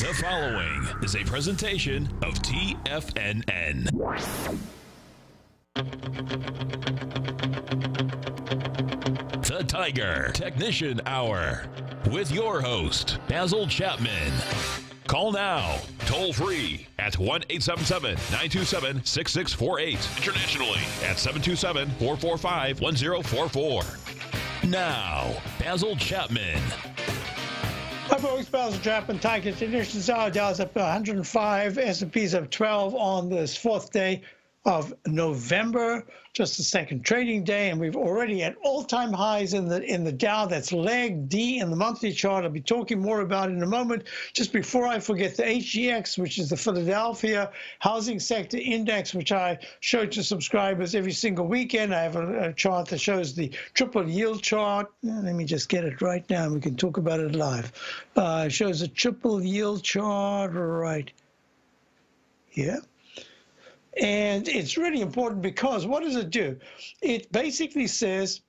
The following is a presentation of TFNN. The Tiger Technician Hour with your host, Basil Chapman. Call now, toll free at 1-877-927-6648. Internationally at 727-445-1044. Now, Basil Chapman. Hi folks, Basil Chapman, Tiger Technicians. Our Dow's up 105, S&P's up 12 on this fourth day of November, just the second trading day, and we've already at all-time highs in the Dow. That's leg D in the monthly chart. I'll be talking more about it in a moment. Just before I forget, the HGX, which is the Philadelphia Housing Sector Index, which I show to subscribers every single weekend. I have a chart that shows the triple yield chart. Let me just get it right now, and we can talk about it live. It shows a triple yield chart right here. And it's really important because what does it do? It basically says,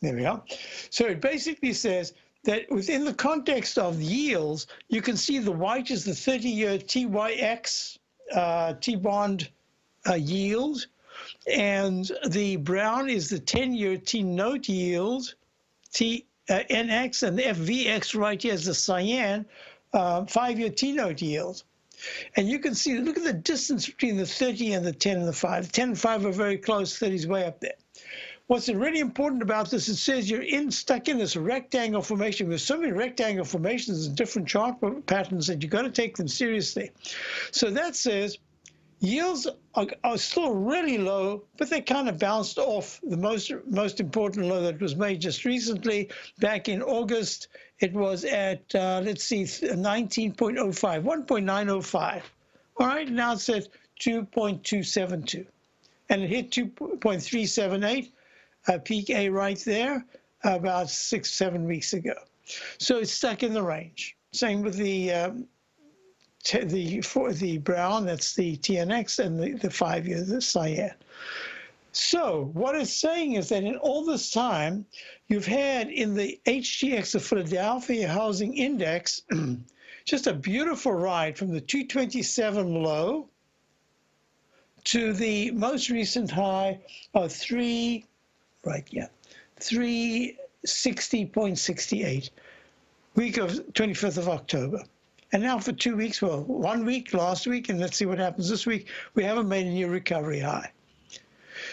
there we are. So it basically says that within the context of yields, you can see the white is the 30-year TYX, T-bond yield, and the brown is the 10-year T-note yield, TNX, and the FVX right here is the cyan, 5-year T-note yield. And you can see, look at the distance between the 30 and the 10 and the 5. The 10 and 5 are very close, 30 is way up there. What's really important about this, it says you're stuck in this rectangle formation. There's so many rectangle formations and different chart patterns that you've got to take them seriously. So that says yields are still really low, but they kind of bounced off the most important low that was made just recently back in August. It was at, let's see, 19.05, 1.905. All right, now it's at 2.272. And it hit 2.378, peak A right there, about 6, 7 weeks ago. So it's stuck in the range. Same with the brown, that's the TNX, and the 5-year, the cyan. So what it's saying is that in all this time, you've had in the HGX, the Philadelphia Housing Index, just a beautiful ride from the 227 low to the most recent high of 360.68, week of 25th of October. And now for 2 weeks, well, 1 week last week, and let's see what happens this week, we haven't made a new recovery high.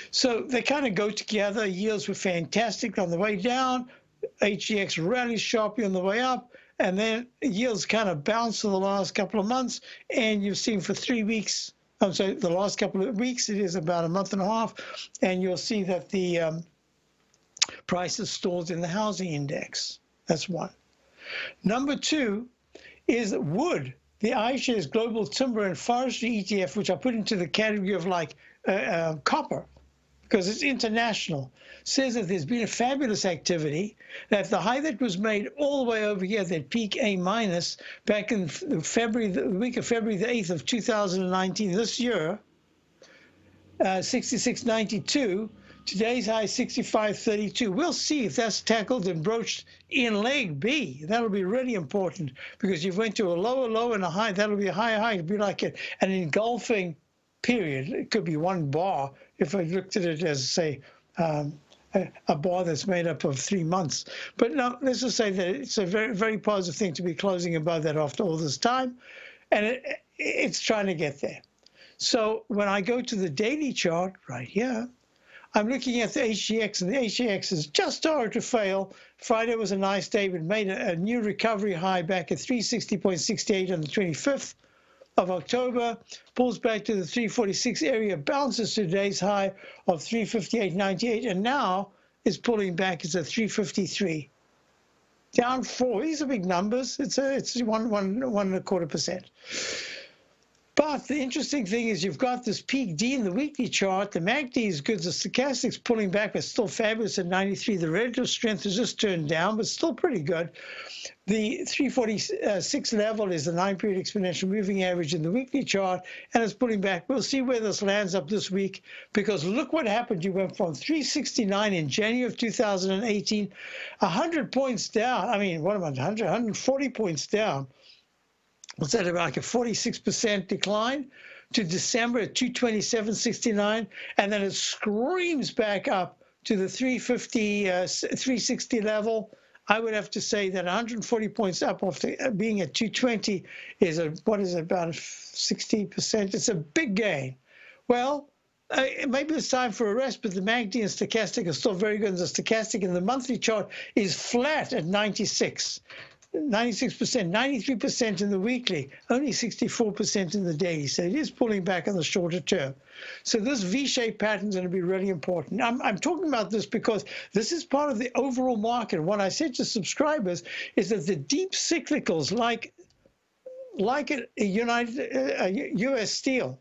So they kind of go together. Yields were fantastic on the way down. HGX rallies sharply on the way up. And then yields kind of bounced for the last couple of months. And you've seen for 3 weeks, I'm sorry, the last couple of weeks, it is about a month and a half. And you'll see that the price is stalled in the housing index. That's one. Number two is Wood, the iShares Global Timber and Forestry ETF, which I put into the category of like copper, because it's international, says that there's been a fabulous activity, that the high that was made all the way over here, that peak A minus, back in February, the week of February the 8th of 2019, this year, 66.92, today's high 65.32. We'll see if that's tackled and broached in leg B. That'll be really important, because you went to a lower low and a high. That'll be a higher high. It'll be like an engulfing period. It could be one bar if I looked at it as, say, a bar that's made up of 3 months. But no, let's just say that it's a very, very positive thing to be closing above that after all this time, and it's trying to get there. So when I go to the daily chart right here, I'm looking at the HGX, and the HGX is just started to fail. Friday was a nice day, but made a new recovery high back at 360.68 on the 25th. Of October, pulls back to the 346 area, bounces to today's high of 358.98, and now is pulling back. It's a 353, down 4. These are big numbers. It's 1.25%. But the interesting thing is you've got this peak D in the weekly chart. The MACD is good. The stochastic's pulling back, but still fabulous at 93. The relative strength has just turned down, but still pretty good. The 346 level is the 9-period exponential moving average in the weekly chart, and it's pulling back. We'll see where this lands up this week, because look what happened. You went from 369 in January of 2018, 100 points down. I mean, what am I, 100, 140 points down. What's that, about like a 46% decline, to December at 227.69, and then it screams back up to the 360 level. I would have to say that 140 points up after being at 220 is a, what is it, about 60%? It's a big gain. Well, it may be time for a rest, but the MACD and stochastic are still very good. The stochastic in the monthly chart is flat at 96. 96%, 93% in the weekly, only 64% in the daily. So it is pulling back on the shorter term. So this V-shaped pattern is going to be really important. I'm talking about this because this is part of the overall market. What I said to subscribers is that the deep cyclicals, like U.S. Steel,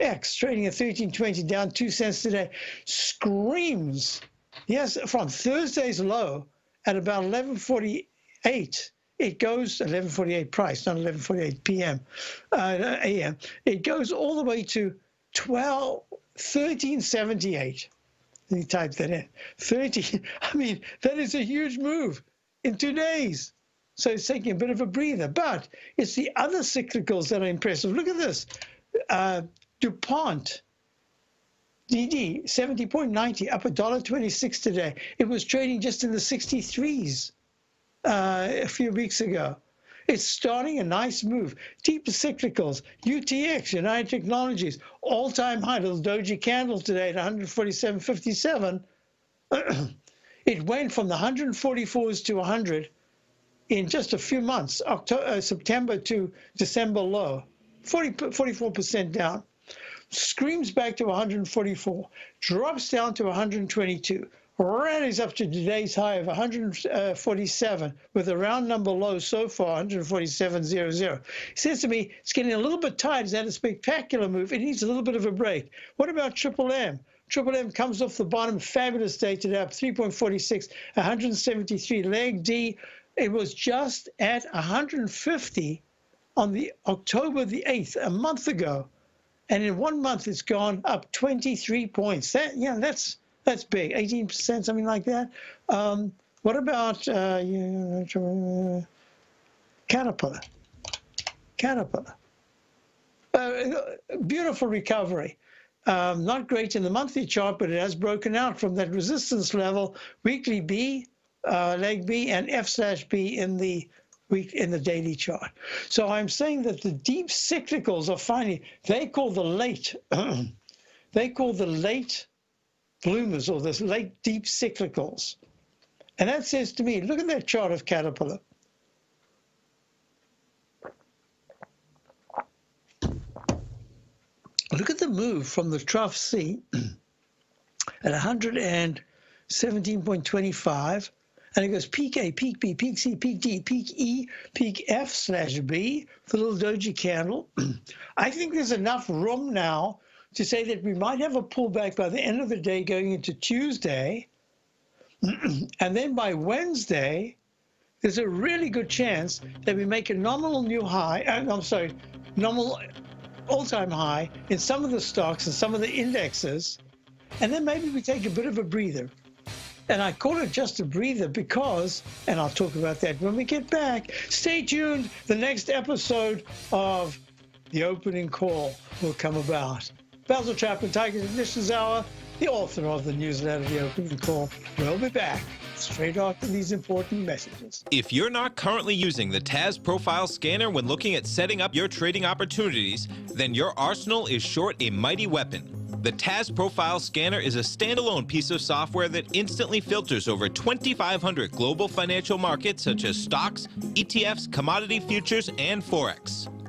X, trading at 13.20, down 2 cents today, screams, yes, from Thursday's low at about 11.48, it goes 11.48 price, not 11.48 p.m., a.m. It goes all the way to 13.78. Let me type that in. 13. I mean, that is a huge move in 2 days. So it's taking a bit of a breather, but it's the other cyclicals that are impressive. Look at this. DuPont. DD 70.90, up $1.26 today. It was trading just in the 63s. A few weeks ago. It's starting a nice move. Deep cyclicals, UTX, United Technologies, all-time high, little doji candle today at 147.57. It went from the 144s to 100 in just a few months, September to December low, 44% down, screams back to 144, drops down to 122. Rallies up to today's high of 147 with a round number low so far, 147.00. He says to me, it's getting a little bit tight. It's had a spectacular move. It needs a little bit of a break. What about Triple M? Triple M comes off the bottom. Fabulous day today, up 3.46, 173. Leg D, it was just at 150 on the October the 8th, a month ago. And in 1 month, it's gone up 23 points. That's big, 18%, something like that. What about Caterpillar? Caterpillar. Beautiful recovery. Not great in the monthly chart, but it has broken out from that resistance level. Weekly B, leg B, and F/B in the week in the daily chart. So I'm saying that the deep cyclicals are finally, they call the late bloomers, or this late deep cyclicals. And that says to me, look at that chart of Caterpillar. Look at the move from the trough C at 117.25, and it goes peak A, peak B, peak C, peak D, peak E, peak F/B, the little doji candle. I think there's enough room now to say that we might have a pullback by the end of the day going into Tuesday. And then by Wednesday, there's a really good chance that we make a nominal new high, nominal all-time high in some of the stocks and some of the indexes. And then maybe we take a bit of a breather. And I call it just a breather because, and I'll talk about that when we get back. Stay tuned. The next episode of The Opening Call will come about. Basil Chapman, Tiger's Ignitions Hour, the author of the newsletter, The Opening Call. We'll be back straight after these important messages. If you're not currently using the TAS Profile Scanner when looking at setting up your trading opportunities, then your arsenal is short a mighty weapon. The TAS Profile Scanner is a standalone piece of software that instantly filters over 2,500 global financial markets such as stocks, ETFs, commodity futures, and Forex.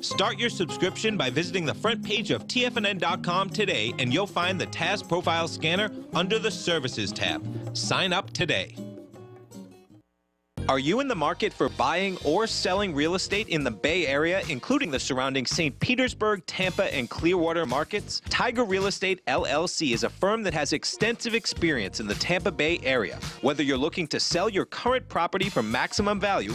Start your subscription by visiting the front page of TFNN.com today, and you'll find the TAS Profile Scanner under the Services tab. Sign up today. Are you in the market for buying or selling real estate in the Bay Area, including the surrounding St. Petersburg, Tampa, and Clearwater markets? Tiger Real Estate LLC is a firm that has extensive experience in the Tampa Bay area. Whether you're looking to sell your current property for maximum value,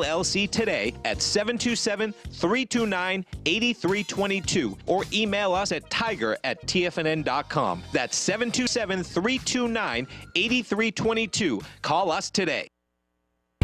today at 727-329-8322 or email us at tiger@tfnn.com. That's 727-329-8322. Call us today.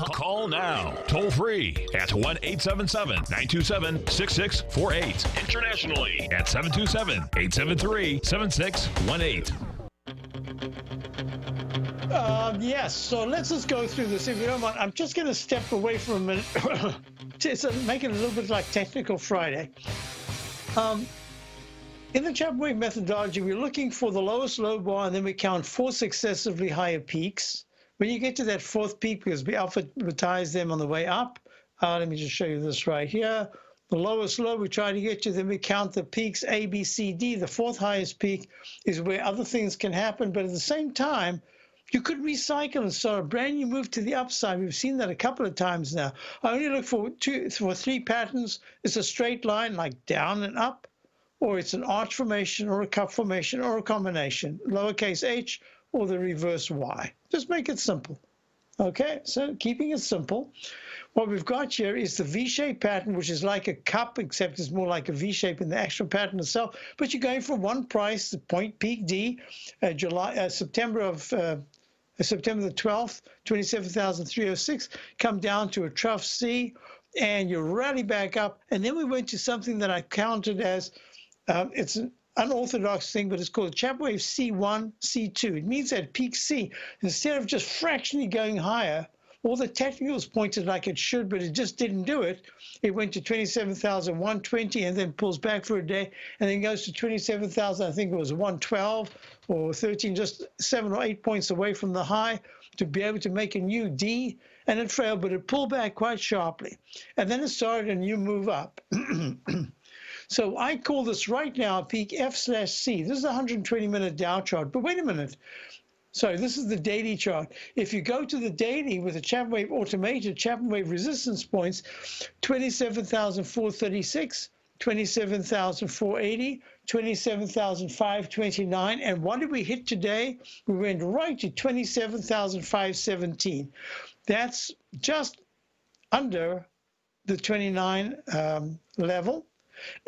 Call now, toll free at 1-877-927-6648. Internationally at 727-873-7618. Yes, so let's just go through this if you don't mind. I'm just going to step away for a minute. Make it a little bit like Technical Friday. In the Chapman Wave methodology, we're looking for the lowest low bar, and then we count 4 successively higher peaks. When you get to that 4th peak, because we advertise them on the way up, let me just show you this right here. The lowest low we try to get to, then we count the peaks A, B, C, D. The 4th highest peak is where other things can happen, but at the same time, you could recycle and start a brand new move to the upside. We've seen that a couple of times now. I only look for 3 patterns. It's a straight line, like down and up, or it's an arch formation, or a cup formation, or a combination, lowercase h, or the reverse Y. Just make it simple. Okay, so keeping it simple. What we've got here is the V-shaped pattern, which is like a cup, except it's more like a V-shape in the actual pattern itself. But you're going from one price, the point peak D, September the 12th, 27,306, come down to a trough C, and you rally back up. And then we went to something that I counted as, it's an unorthodox thing, but it's called Chapman Wave C1, C2. It means that peak C, instead of just fractionally going higher, all the technicals pointed like it should, but it just didn't do it. It went to 27,120 and then pulls back for a day and then goes to 27,000, I think it was 112 or 13, just 7 or 8 points away from the high to be able to make a new D, and it failed, but it pulled back quite sharply. And then it started a new move up. So I call this right now peak F/C. This is a 120-minute Dow chart, but wait a minute. Sorry, this is the daily chart. If you go to the daily with the Chapman Wave automated, Chapman Wave resistance points, 27,436, 27,480, 27,529, and what did we hit today? We went right to 27,517. That's just under the 29 level.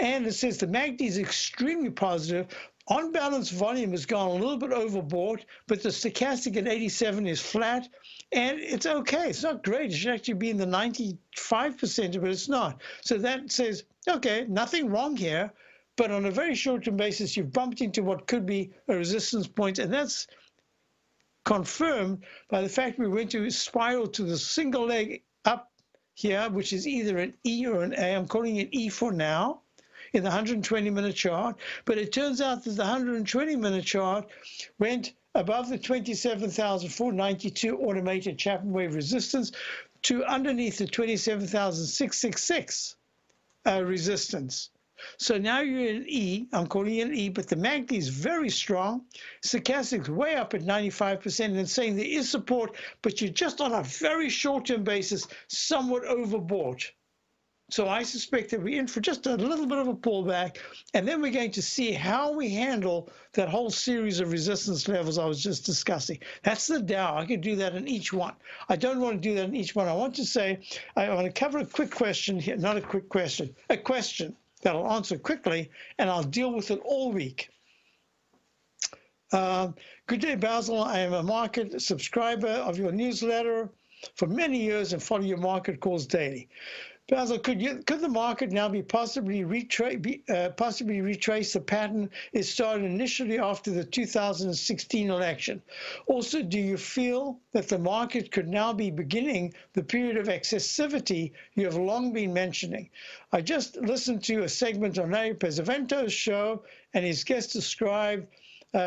And it says the MACD is extremely positive. On balance, volume has gone a little bit overbought, but the stochastic at 87 is flat, and it's okay. It's not great. It should actually be in the 95%, but it's not. So that says, okay, nothing wrong here, but on a very short-term basis, you've bumped into what could be a resistance point, and that's confirmed by the fact we went to spiral to the single leg up here, which is either an E or an A. I'm calling it E for now, in the 120-minute chart, but it turns out that the 120-minute chart went above the 27,492 automated Chapman wave resistance to underneath the 27,666 resistance. So now you're in E, I'm calling it an E, but the MACD is very strong. Stochastic's way up at 95% and saying there is support, but you're just on a very short-term basis, somewhat overbought. So I suspect that we're in for just a little bit of a pullback, and then we're going to see how we handle that whole series of resistance levels I was just discussing. That's the Dow. I could do that in each one. I don't want to do that in each one. I want to say, I want to cover a quick question here, not a quick question, a question that I'll answer quickly, and I'll deal with it all week. Good day, Basil. I am a market subscriber of your newsletter for many years and follow your market calls daily. Basil, could the market now be possibly retrace the pattern it started initially after the 2016 election? Also, do you feel that the market could now be beginning the period of excessivity you have long been mentioning? I just listened to a segment on Larry Pesavent's show, and his guest described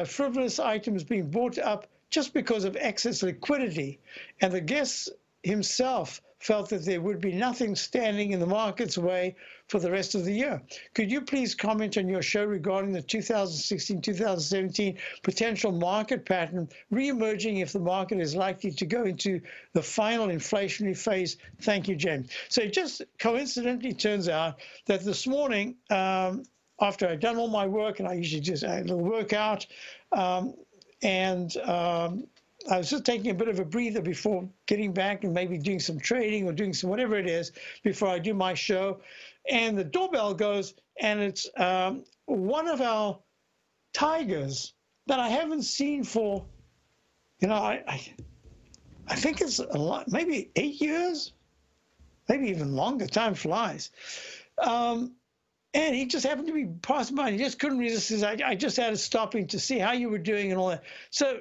frivolous items being bought up just because of excess liquidity, and the guest himself felt that there would be nothing standing in the market's way for the rest of the year. Could you please comment on your show regarding the 2016-2017 potential market pattern re-emerging if the market is likely to go into the final inflationary phase? Thank you, James. So it just coincidentally turns out that this morning, after I'd done all my work, and I usually just had a little workout, I was just taking a bit of a breather before getting back and maybe doing some trading or doing some whatever it is before I do my show. And the doorbell goes, and it's one of our tigers that I haven't seen for, you know, I think it's a lot, maybe 8 years, maybe even longer. Time flies. And he just happened to be passing by, and he just couldn't resist. He said, I just had to stop him to see how you were doing and all that. So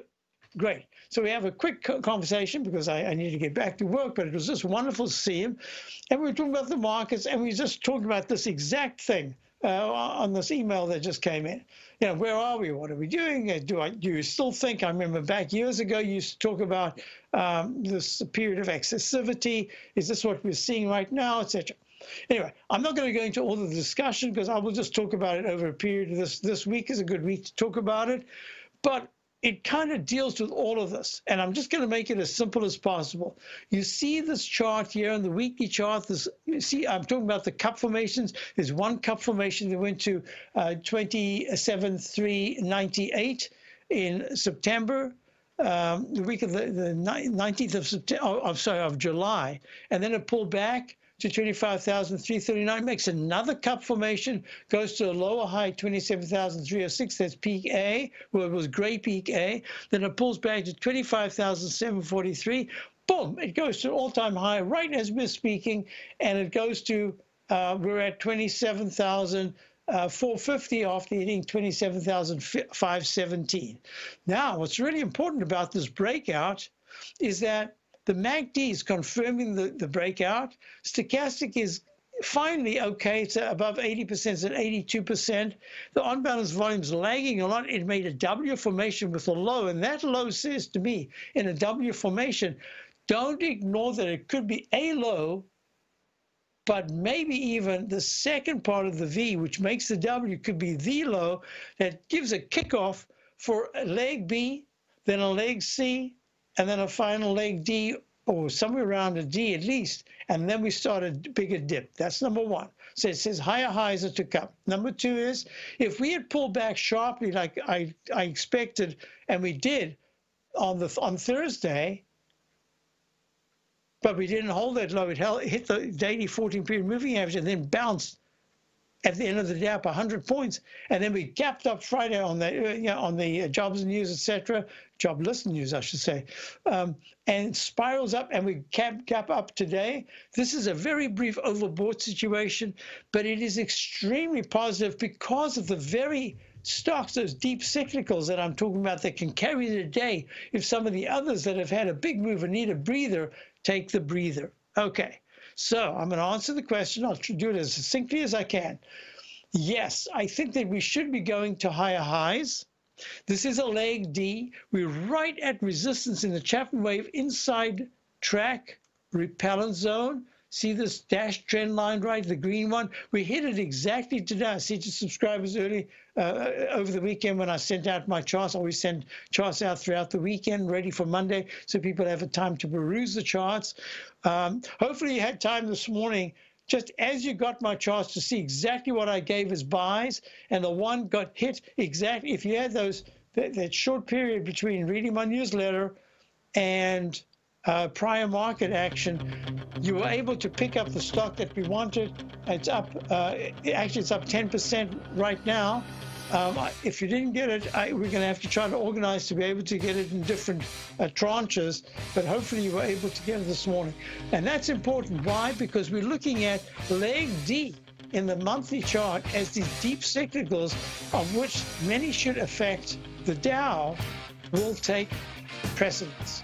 great. So we have a quick conversation because I need to get back to work, but it was just wonderful to see him. And we were talking about the markets, and we just talked about this exact thing on this email that just came in. You know, where are we? What are we doing? Do you still think, I remember back years ago, you used to talk about this period of excessivity. Is this what we're seeing right now, etc.? Anyway, I'm not going to go into all the discussion because I will just talk about it over a period. This week is a good week to talk about it. But it kind of deals with all of this, and I'm just going to make it as simple as possible. You see this chart here in the weekly chart. This, you see, I'm talking about the cup formations. There's one cup formation that went to 27,398 in September, the week of the 19th of September. I'm sorry, of July, and then it pulled back to 25,339, makes another cup formation, goes to a lower high, 27,306, that's peak A, where it was gray peak A, then it pulls back to 25,743, boom, it goes to an all-time high right as we're speaking, and it goes to, we're at 27,450 after hitting 27,517. Now, what's really important about this breakout is that the MACD is confirming the breakout. Stochastic is finally okay. It's above 80%, it's at 82%. The on-balance volume's lagging a lot. It made a W formation with a low, and that low says to me, in a W formation, don't ignore that it could be a low, but maybe even the second part of the V, which makes the W, could be the low that gives a kickoff for a leg B, then a leg C, and then a final leg D, or somewhere around a D at least, and then we start a bigger dip. That's number one. So it says higher highs are to come. Number two is, if we had pulled back sharply like I expected, and we did on Thursday, But we didn't hold that low. It hit the daily 14-period moving average and then bounced at the end of the day up 100 points. And then we gapped up Friday on the, on the jobs news, et cetera, job list news, I should say, and spirals up, and we gap up today. This is a very brief overbought situation, but it is extremely positive because of the very stocks, those deep cyclicals that I'm talking about that can carry the day if some of the others that have had a big move and need a breather take the breather. Okay. So I'm going to answer the question. I'll do it as succinctly as I can. Yes, I think that we should be going to higher highs. This is a leg D. We're right at resistance in the Chapman wave, inside track, repellent zone. See this dashed trend line, right, the green one? We hit it exactly today. I see to subscribers early over the weekend when I sent out my charts. I always send charts out throughout the weekend, ready for Monday, so people have a time to peruse the charts. Hopefully you had time this morning, just as you got my charts, to see exactly what I gave as buys, and the one got hit exactly. If you had those that short period between reading my newsletter and prior market action, you were able to pick up the stock that we wanted. It's up, actually it's up 10% right now. If you didn't get it, we're going to have to try to organize to be able to get it in different tranches, but hopefully you were able to get it this morning. And that's important. Why? Because we're looking at leg D in the monthly chart as these deep cyclicals, of which many should affect the Dow, will take precedence.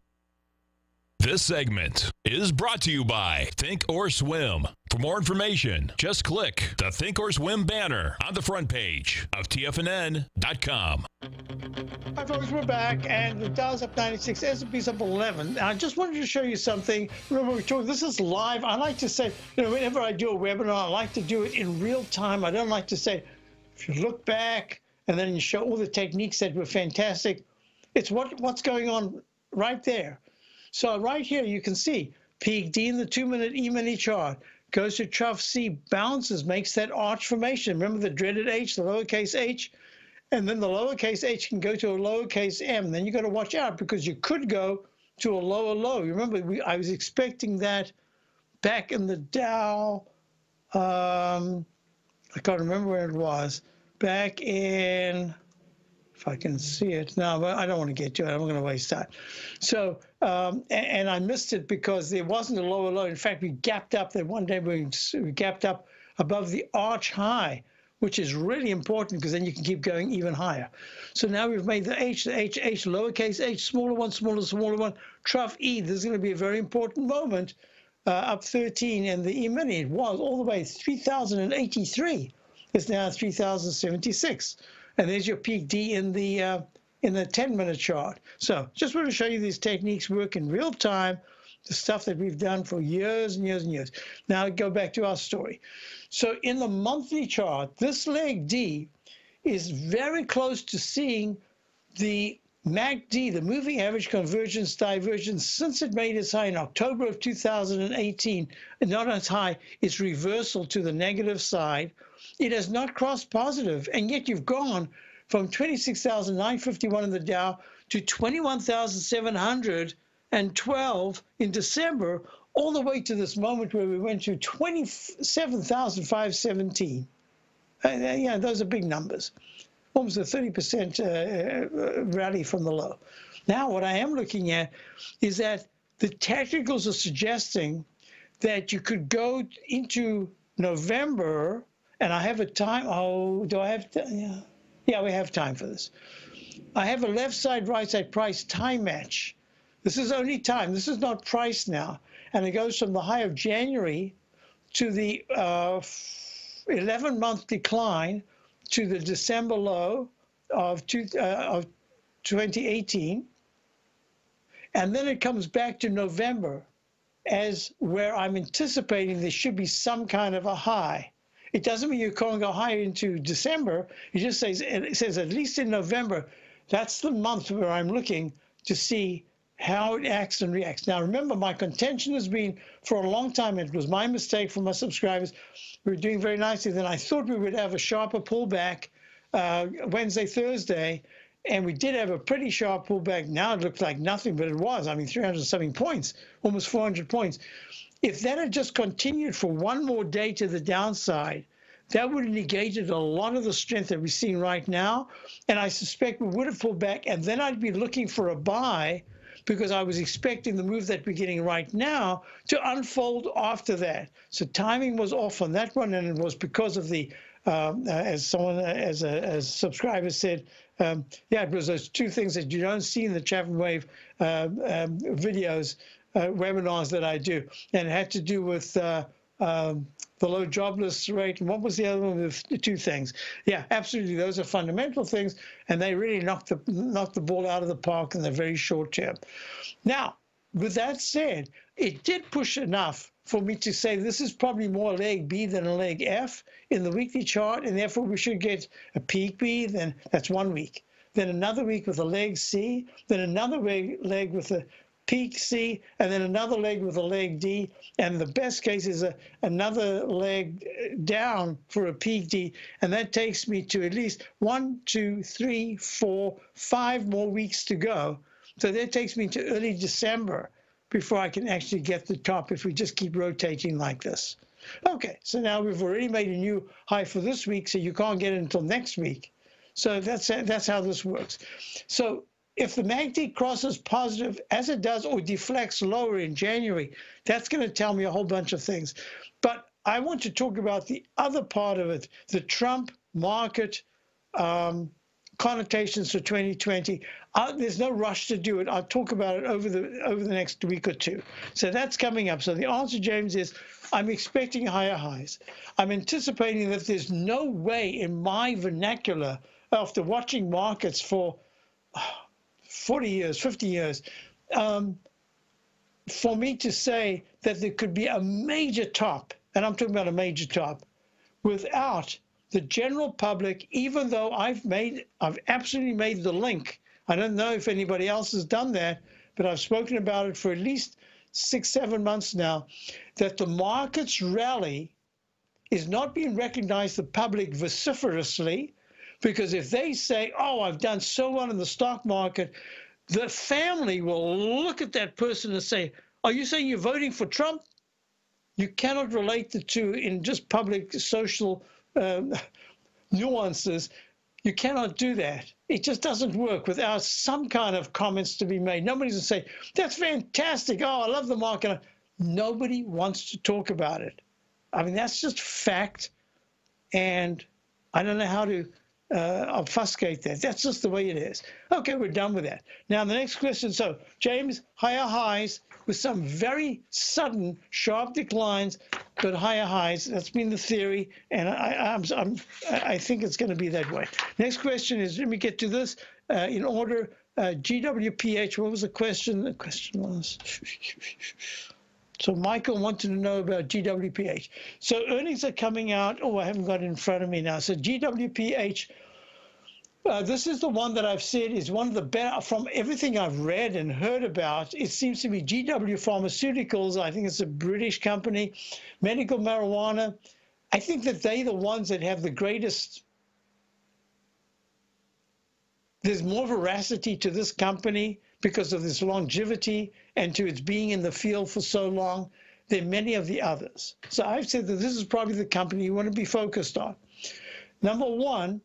This segment is brought to you by Think or Swim. For more information, just click the Think or Swim banner on the front page of TFNN.com. Hi folks, we're back, and the Dow's up 96, S&P's up 11. I just wanted to show you something. Remember, we're talking, this is live. I like to say, you know, whenever I do a webinar, I like to do it in real time. I don't like to say, if you look back and then you show all the techniques that were fantastic, it's what's going on right there. So right here, you can see peak D in the 2-minute E-mini chart, goes to trough C, bounces, makes that arch formation. Remember the dreaded H, the lowercase h? And then the lowercase h can go to a lowercase m. Then you got to watch out because you could go to a lower low. You remember, I was expecting that back in the Dow. I can't remember where it was. Back in, if I can see it now, but I don't want to get to it. I'm going to waste that. So, and I missed it because there wasn't a lower low. In fact, we gapped up that one day. We gapped up above the arch high, which is really important because then you can keep going even higher. So now we've made the H, lowercase h, smaller one, trough E. This is going to be a very important moment, up 13, and the E-mini, it was all the way 3,083. It's now 3,076. And there's your peak D in the 10-minute chart. So just want to show you these techniques work in real time, the stuff that we've done for years and years and years. Now go back to our story. So in the monthly chart, this leg D is very close to seeing the MACD, the moving average convergence divergence, since it made its high in October of 2018, and not as high, its reversal to the negative side. It has not crossed positive, and yet you've gone from 26,951 in the Dow to 21,712 in December, all the way to this moment where we went to 27,517. Yeah, those are big numbers. Almost a 30% rally from the low. Now, what I am looking at is that the technicals are suggesting that you could go into November, and I have a time. Oh, do I have time? Yeah, we have time for this. I have a left side, right side price time match. This is only time. This is not price now. And it goes from the high of January to the 11-month decline to the December low of 2018. And then it comes back to November as where I'm anticipating there should be some kind of a high. It doesn't mean you can't go higher into December. It just says, at least in November, that's the month where I'm looking to see how it acts and reacts. Now, remember, my contention has been for a long time, it was my mistake for my subscribers. We were doing very nicely. Then I thought we would have a sharper pullback Wednesday, Thursday, and we did have a pretty sharp pullback. Now it looked like nothing, but it was. I mean, 300-something points, almost 400 points. If that had just continued for one more day to the downside, that would have negated a lot of the strength that we're seeing right now, and I suspect we would have pulled back, and then I'd be looking for a buy, because I was expecting the move that we're getting right now to unfold after that. So timing was off on that one, and it was because of the, as a subscriber said, yeah, it was those two things that you don't see in the Chapman Wave videos, webinars that I do, and it had to do with the low jobless rate. And what was the other one? The two things. Yeah, absolutely. Those are fundamental things, and they really knocked the ball out of the park in the very short term. Now, with that said, it did push enough for me to say this is probably more leg B than a leg F in the weekly chart, and therefore we should get a peak B. Then that's one week. Then another week with a leg C. Then another leg with a peak C, and then another leg with a leg D, and the best case is another leg down for a peak D, and that takes me to at least 5 more weeks to go. So that takes me to early December before I can actually get the top if we just keep rotating like this. Okay, so now we've already made a new high for this week, so you can't get it until next week. So that's how this works. So if the MACD crosses positive as it does or deflects lower in January, that's going to tell me a whole bunch of things. But I want to talk about the other part of it, the Trump market connotations for 2020. There's no rush to do it. I'll talk about it over the next week or two. So that's coming up. So the answer, James, is I'm expecting higher highs. I'm anticipating that there's no way in my vernacular, after watching markets for 40 years, 50 years, for me to say that there could be a major top, and I'm talking about a major top, without the general public, even though I've absolutely made the link. I don't know if anybody else has done that, but I've spoken about it for at least 6-7 months now, that the market's rally is not being recognized the public vociferously, because if they say, oh, I've done so well in the stock market, the family will look at that person and say, are you saying you're voting for Trump? You cannot relate the two in just public social nuances. You cannot do that. It just doesn't work without some kind of comments to be made. Nobody's going to say, that's fantastic. Oh, I love the market. Nobody wants to talk about it. I mean, that's just fact. And I don't know how to obfuscate that. That's just the way it is. Okay, we're done with that. Now, the next question. So, James, higher highs with some very sudden, sharp declines, but higher highs. That's been the theory, and I think it's going to be that way. Next question is, let me get to this in order. GWPH, what was the question? The question was... So Michael wanted to know about GWPH. So earnings are coming out. Oh, I haven't got it in front of me now. So GWPH, this is the one that I've said is one of the better, from everything I've read and heard about, it seems to be GW Pharmaceuticals. I think it's a British company, medical marijuana. I think that they're the ones that have the greatest, there's more veracity to this company because of this longevity and to its being in the field for so long than many of the others. So I've said that this is probably the company you want to be focused on. Number one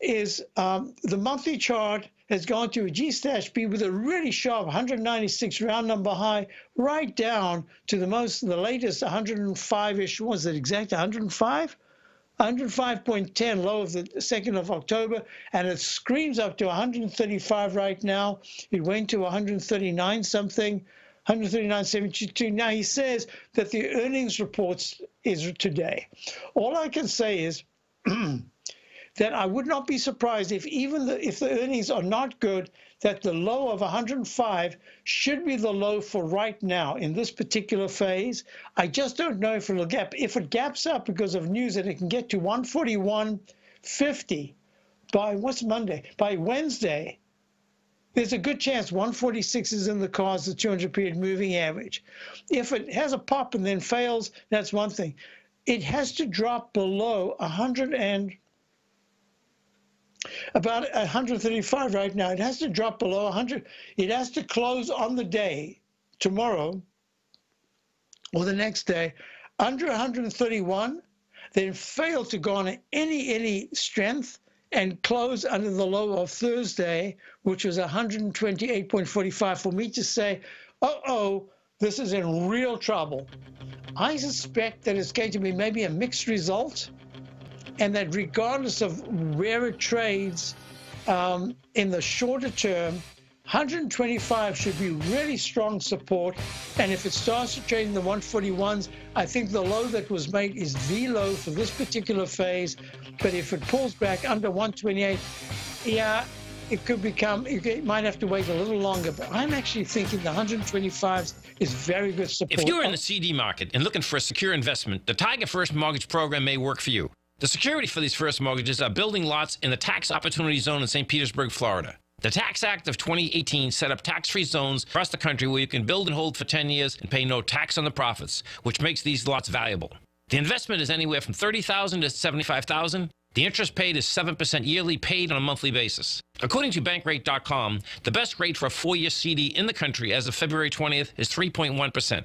is the monthly chart has gone to a G/B with a really sharp 196 round number high, right down to the latest 105-ish, was it exact 105? 105.10 low of the 2nd of October, and it screams up to 135 right now. It went to 139 something, 139.72. Now he says that the earnings reports is today. All I can say is that I would not be surprised if even if the earnings are not good, that the low of 105 should be the low for right now in this particular phase. I just don't know if it'll gap. If it gaps up because of news that it can get to 141.50 by, what's Monday? By Wednesday, there's a good chance 146 is in the cards, the 200-period moving average. If it has a pop and then fails, that's one thing. It has to drop below 100 and... about 135 right now. It has to drop below 100. It has to close on the day, tomorrow or the next day, under 131, then fail to garner any strength and close under the low of Thursday, which was 128.45, for me to say, uh-oh, this is in real trouble. I suspect that it's going to be maybe a mixed result, and that regardless of where it trades in the shorter term, 125 should be really strong support. And if it starts to trade in the 141s, I think the low that was made is the low for this particular phase. But if it pulls back under 128, yeah, it could become, you might have to wait a little longer, but I'm actually thinking the 125s is very good support. If you're in the CD market and looking for a secure investment, the Tiger First Mortgage Program may work for you. The security for these first mortgages are building lots in the tax opportunity zone in St. Petersburg, Florida. The Tax Act of 2018 set up tax-free zones across the country where you can build and hold for 10 years and pay no tax on the profits, which makes these lots valuable. The investment is anywhere from $30,000 to $75,000. The interest paid is 7% yearly, paid on a monthly basis. According to Bankrate.com, the best rate for a 4-year CD in the country as of February 20th is 3.1%.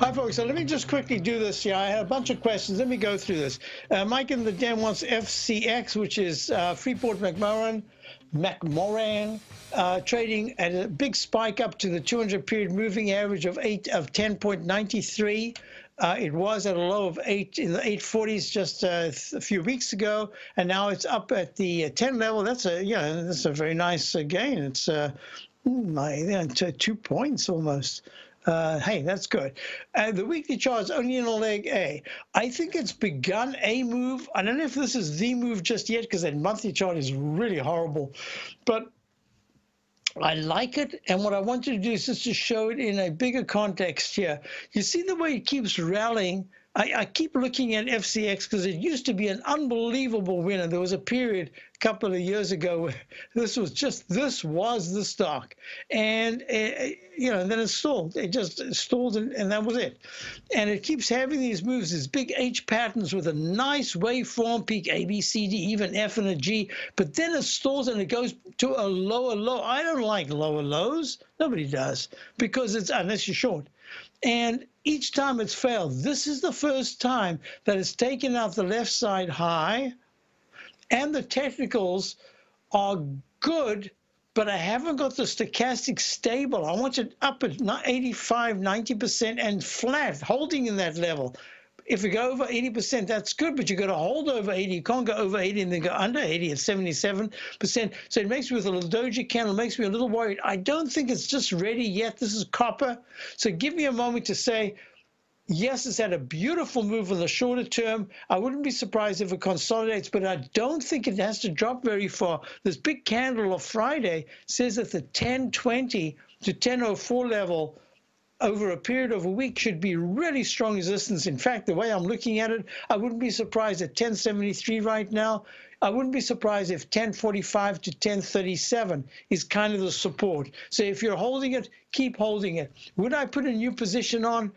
Hi, folks. So let me just quickly do this here. I have a bunch of questions. Let me go through this. Mike in the Den wants FCX, which is Freeport-McMoRan, trading at a big spike up to the 200-period moving average of 10.93. It was at a low of 8 in the 840s just a few weeks ago, and now it's up at the 10 level. That's a that's a very nice gain. It's 2 points almost. Hey, that's good. The weekly chart is only in a leg A. I think it's begun a move. I don't know if this is the move just yet because that monthly chart is really horrible, but I like it. And what I want you to do is just to show it in a bigger context here. You see the way it keeps rallying. I keep looking at FCX because it used to be an unbelievable winner. There was a period a couple of years ago where this was the stock, and then it stalled. It just stalled, and that was it. And it keeps having these moves, these big H patterns with a nice waveform peak, A, B, C, D, even F and a G. But then it stalls and it goes to a lower low. I don't like lower lows. Nobody does, because it's unless you're short. And each time it's failed. This is the first time that it's taken out the left side high, and the technicals are good, but I haven't got the stochastic stable. I want it up at 85, 90% and flat, holding in that level. If you go over 80%, that's good, but you've got to hold over 80. You can't go over 80 and then go under 80 at 77%. So it makes me with a little doji candle, makes me a little worried. I don't think it's just ready yet. This is copper. So give me a moment to say, yes, it's had a beautiful move in the shorter term. I wouldn't be surprised if it consolidates, but I don't think it has to drop very far. This big candle of Friday says that the 1020 to 1004 level over a period of a week should be really strong resistance. In fact, the way I'm looking at it, I wouldn't be surprised at 1073 right now. I wouldn't be surprised if 1045 to 1037 is kind of the support. So if you're holding it, keep holding it. Would I put a new position on?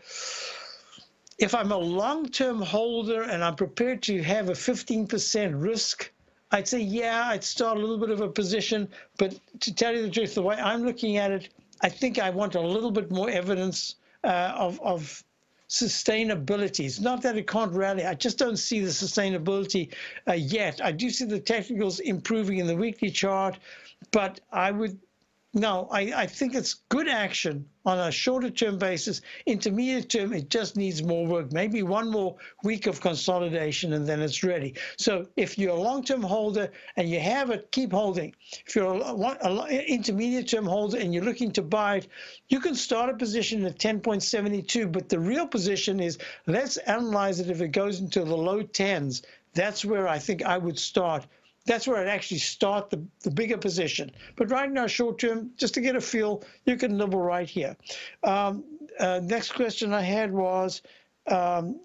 If I'm a long-term holder and I'm prepared to have a 15% risk, I'd say, yeah, I'd start a little bit of a position. But to tell you the truth, the way I'm looking at it, I think I want a little bit more evidence of sustainability. It's not that it can't rally. I just don't see the sustainability yet. I do see the technicals improving in the weekly chart, but I would No, I think it's good action on a shorter-term basis. Intermediate term, it just needs more work. Maybe one more week of consolidation, and then it's ready. So if you're a long-term holder and you have it, keep holding. If you're an intermediate-term holder and you're looking to buy it, you can start a position at 10.72, but the real position is, let's analyze it if it goes into the low 10s. That's where I think I would start. That's where I'd actually start the bigger position. But right now, short term, just to get a feel, you can nibble right here. Next question I had was, Coda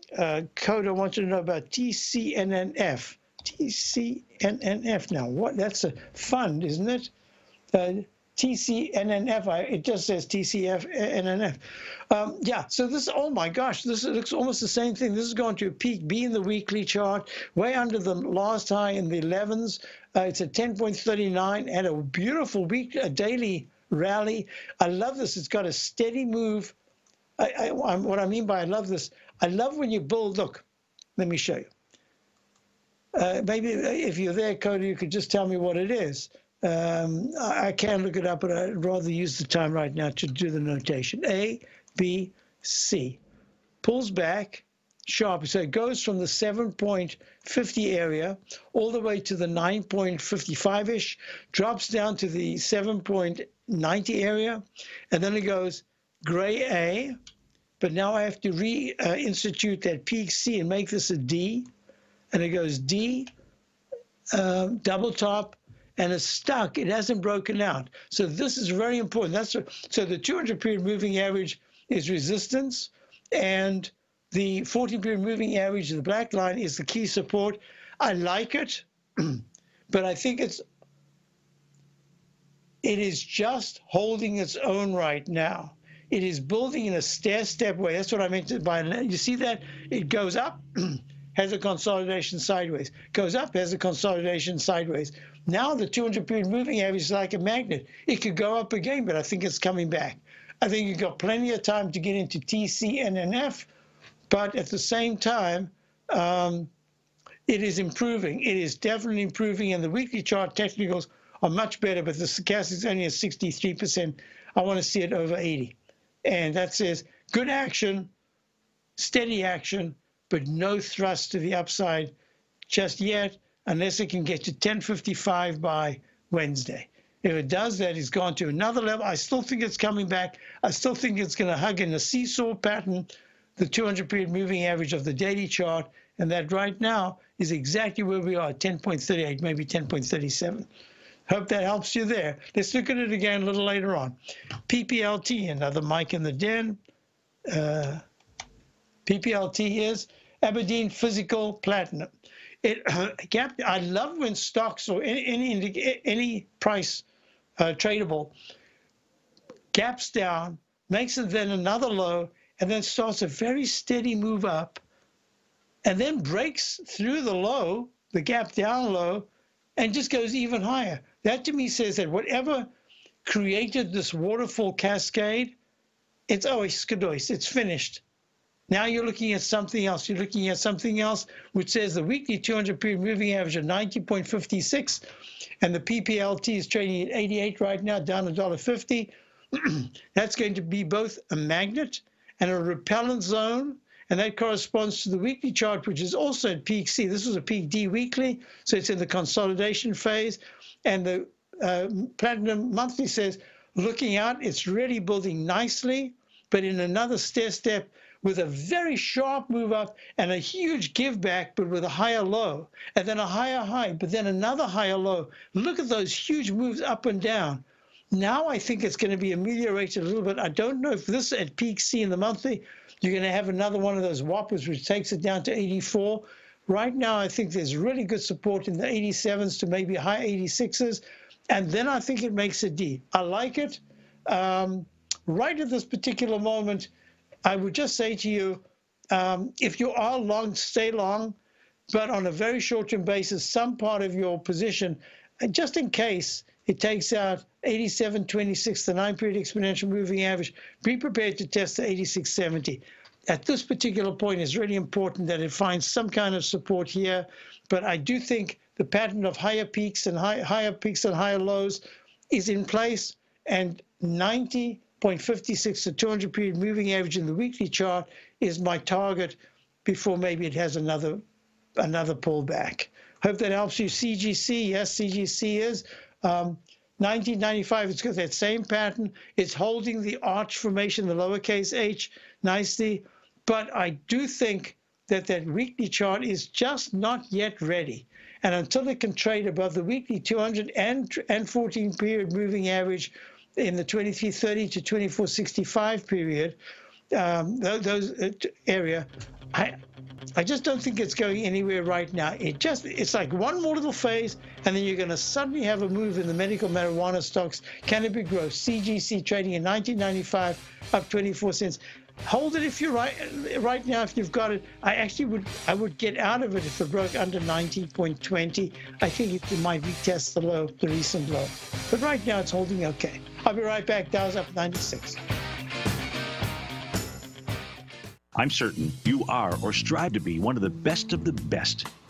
wants to know about TCNNF. TCNNF, now what? That's a fund, isn't it? TCNNF, it just says TCNNF. Yeah, so this, oh my gosh, this looks almost the same thing. This is going to a peak, B in the weekly chart, way under the last high in the 11s. It's at 10.39 and a beautiful daily rally. I love this. It's got a steady move. What I mean by I love this, I love when you build, look, let me show you. Maybe if you're there, Cody, you could just tell me what it is. I can look it up, but I'd rather use the time right now to do the notation. A, B, C. Pulls back sharply. So it goes from the 7.50 area all the way to the 9.55-ish, drops down to the 7.90 area, and then it goes gray A, but now I have to reinstitute that peak C and make this a D, and it goes D, double top, and it's stuck. It hasn't broken out. So this is very important. That's what, so the 200-period moving average is resistance, and the 40-period moving average, the black line, is the key support. I like it, but I think it is just holding its own right now. It is building in a stair-step way. That's what I meant by, you see that? It goes up, has a consolidation sideways. Goes up, has a consolidation sideways. Now the 200-period moving average is like a magnet. It could go up again, but I think it's coming back. I think you've got plenty of time to get into TCNNF, but at the same time, it is improving. It is definitely improving, and the weekly chart technicals are much better, but the stochastic is only at 63%. I want to see it over 80. And that says good action, steady action, but no thrust to the upside just yet, unless it can get to 10.55 by Wednesday. If it does that, it's gone to another level. I still think it's coming back. I still think it's going to hug in a seesaw pattern, the 200-period moving average of the daily chart, and that right now is exactly where we are, 10.38, maybe 10.37. Hope that helps you there. Let's look at it again a little later on. PPLT, another mic in the den. PPLT is Aberdeen Physical Platinum. I love when stocks or any price tradable gaps down, makes it then another low, and then starts a very steady move up, and then breaks through the low, the gap down low, and just goes even higher. That to me says that whatever created this waterfall cascade, it's always skadois, it's finished. Now you're looking at something else. You're looking at something else, which says the weekly 200-period moving average of 90.56, and the PPLT is trading at 88 right now, down $1.50. That's going to be both a magnet and a repellent zone, and that corresponds to the weekly chart, which is also at peak C. This was a peak D weekly, so it's in the consolidation phase, and the platinum monthly says, looking out, it's really building nicely, but in another stair step, with a very sharp move up and a huge give back, but with a higher low, and then a higher high, but then another higher low. Look at those huge moves up and down. Now I think it's going to be ameliorated a little bit. I don't know if this at peak C in the monthly, you're going to have another one of those whoppers, which takes it down to 84. Right now, I think there's really good support in the 87s to maybe high 86s. And then I think it makes a D. I like it. Right at this particular moment, I would just say to you, if you are long, stay long, but on a very short-term basis, some part of your position, just in case it takes out 87.26, the 9-period exponential moving average, be prepared to test the 86.70. At this particular point, it's really important that it finds some kind of support here, but I do think the pattern of higher peaks and higher lows is in place, and 90.56, the 200 period moving average in the weekly chart, is my target before maybe it has another pullback. Hope that helps you. CGC, yes, CGC is 1995. It's got that same pattern. It's holding the arch formation, the lowercase h, nicely. But I do think that that weekly chart is just not yet ready. And until it can trade above the weekly 200 and 14 period moving average in the 2330 to 2465 period, those area, I just don't think it's going anywhere right now. It's like one more little phase, and then you're going to suddenly have a move in the medical marijuana stocks. Canopy Growth, CGC trading in 1995, up 24 cents. Hold it if you're right now, if you've got it. I would get out of it if it broke under 90.20. I think it might retest the low, the recent low. But right now it's holding okay. I'll be right back. Dow's up 96. I'm certain you are or strive to be one of the best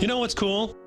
You know what's cool?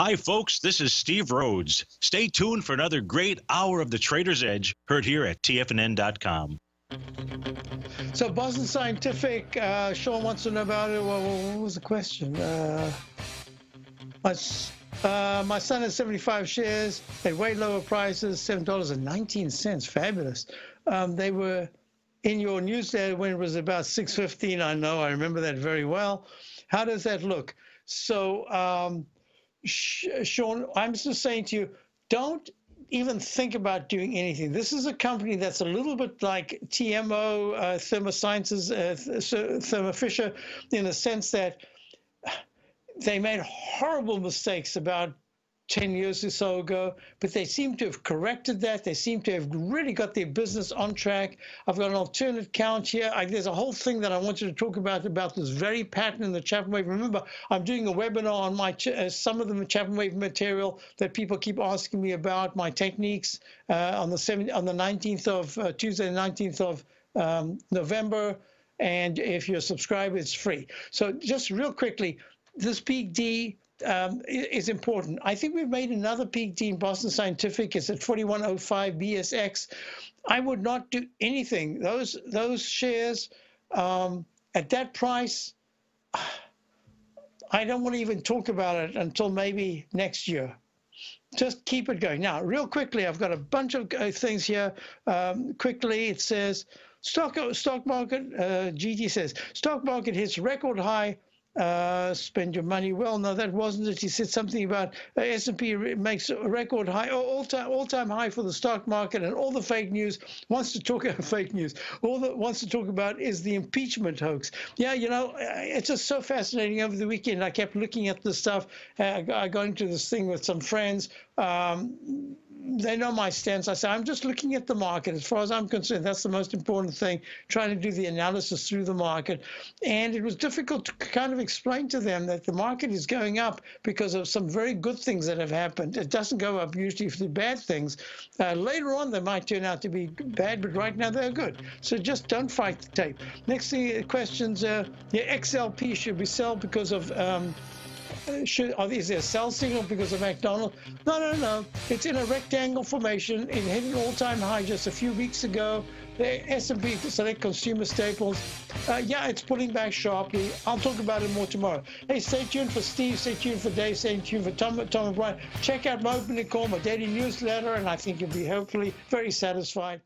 Hi, folks. This is Steve Rhodes. Stay tuned for another great hour of The Trader's Edge, heard here at TFNN.com. So Boston Scientific, Sean wants to know about it. What was the question? My son has 75 shares at way lower prices, $7.19. Fabulous. They were in your newsletter when it was about $6.15. I know. I remember that very well. How does that look? So, Sean, I'm just saying to you, don't even think about doing anything. This is a company that's a little bit like TMO, Thermo Sciences, Thermo Fisher, in the sense that they made horrible mistakes about 10 years or so ago, but they seem to have corrected that. They seem to have really got their business on track. I've got an alternate count here. There's a whole thing that I wanted to talk about this very pattern in the Chapman Wave. Remember, I'm doing a webinar on my some of the Chapman Wave material that people keep asking me about, my techniques, Tuesday, the 19th of November. And if you're a subscriber, it's free. So just real quickly, this peak D is important. I think we've made another peak D in Boston Scientific. It's at 4105 BSX. I would not do anything. Those shares at that price, I don't want to even talk about it until maybe next year. Just keep it going. Now, real quickly, I've got a bunch of things here. Quickly, it says, stock market, GT says, stock market hits record high. Spend your money well. No, that wasn't it. He said something about S&P makes a record high, all-time high for the stock market, and all the fake news wants to talk about fake news. All that wants to talk about is the impeachment hoax. Yeah, you know, it's just so fascinating. Over the weekend, I kept looking at this stuff. I got into this thing with some friends. They know my stance. I say, I'm just looking at the market. As far as I'm concerned, that's the most important thing, trying to do the analysis through the market. And it was difficult to kind of explain to them that the market is going up because of some very good things that have happened. It doesn't go up usually for the bad things. Later on, they might turn out to be bad, but right now they're good. So just don't fight the tape. Next thing, questions, yeah, XLP should be sold because of... is there a sell signal because of McDonald's? No, no, no. It's in a rectangle formation. It hit an all-time high just a few weeks ago. The S&P Select Consumer Staples. Yeah, it's pulling back sharply. I'll talk about it more tomorrow. Hey, stay tuned for Steve. Stay tuned for Dave. Stay tuned for Tom O'Brien. Check out my opening call, my daily newsletter, and I think you'll be hopefully very satisfied.